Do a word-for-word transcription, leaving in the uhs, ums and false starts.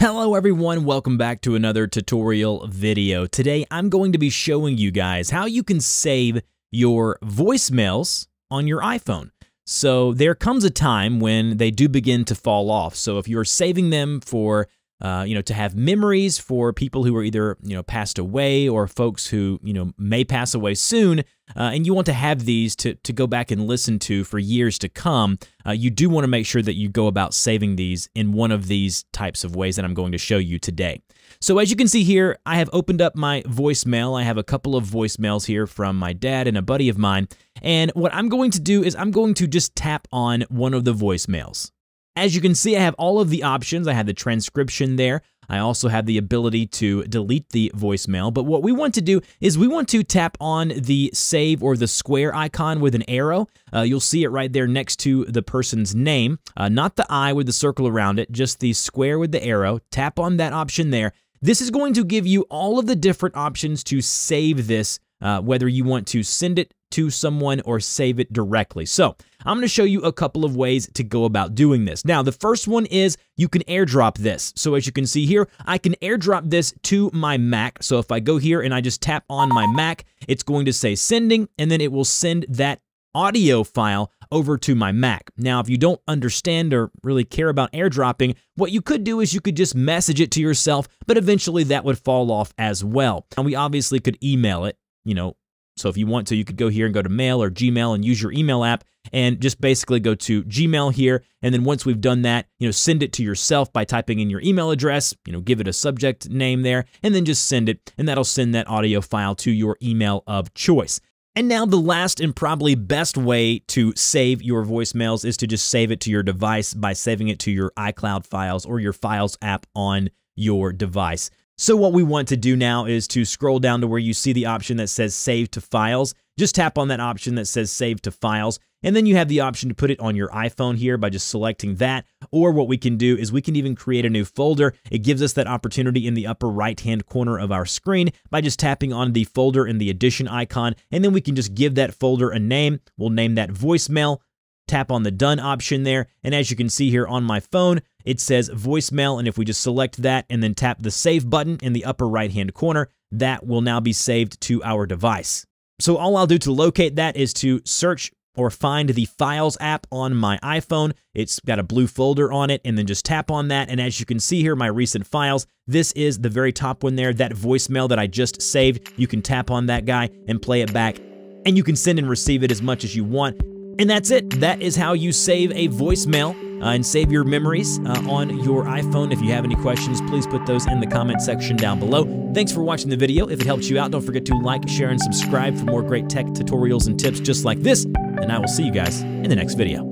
Hello everyone, welcome back to another tutorial video. Today I'm going to be showing you guys how you can save your voicemails on your iPhone. So there comes a time when they do begin to fall off. So if you're saving them for, uh, you know, to have memories for people who are either, you know, passed away or folks who, you know, may pass away soon, uh, and you want to have these to, to go back and listen to for years to come, Uh, you do want to make sure that you go about saving these in one of these types of ways that I'm going to show you today. So as you can see here, I have opened up my voicemail. I have a couple of voicemails here from my dad and a buddy of mine. And what I'm going to do is I'm going to just tap on one of the voicemails. As you can see, I have all of the options. I have the transcription there. I also have the ability to delete the voicemail. But what we want to do is we want to tap on the save or the square icon with an arrow. Uh, you'll see it right there next to the person's name, uh, not the eye with the circle around it, just the square with the arrow. Tap on that option there. This is going to give you all of the different options to save this, uh, whether you want to send it to someone or save it directly. So I'm going to show you a couple of ways to go about doing this. Now, the first one is you can AirDrop this. So as you can see here, I can AirDrop this to my Mac. So if I go here and I just tap on my Mac, it's going to say sending, and then it will send that audio file over to my Mac. Now, if you don't understand or really care about airdropping, what you could do is you could just message it to yourself, but eventually that would fall off as well. And we obviously could email it, you know, so if you want to, you could go here and go to Mail or Gmail and use your email app and just basically go to Gmail here. And then once we've done that, you know, send it to yourself by typing in your email address, you know, give it a subject name there, and then just send it. And that'll send that audio file to your email of choice. And now the last and probably best way to save your voicemails is to just save it to your device by saving it to your iCloud files or your Files app on your device. So what we want to do now is to scroll down to where you see the option that says Save to Files. Just tap on that option that says Save to Files, and then you have the option to put it on your iPhone here by just selecting that. Or what we can do is we can even create a new folder. It gives us that opportunity in the upper right-hand corner of our screen by just tapping on the folder and the addition icon, and then we can just give that folder a name. We'll name that voicemail. Tap on the done option there, and as you can see here on my phone, it says voicemail, and if we just select that and then tap the save button in the upper right-hand corner, that will now be saved to our device. So all I'll do to locate that is to search or find the Files app on my iPhone. It's got a blue folder on it, and then just tap on that, and as you can see here, my recent files, this is the very top one there, that voicemail that I just saved. You can tap on that guy and play it back, and you can send and receive it as much as you want. And that's it. That is how you save a voicemail uh, and save your memories uh, on your iPhone. If you have any questions, please put those in the comment section down below. Thanks for watching the video. If it helps you out, don't forget to like, share, and subscribe for more great tech tutorials and tips just like this. And I will see you guys in the next video.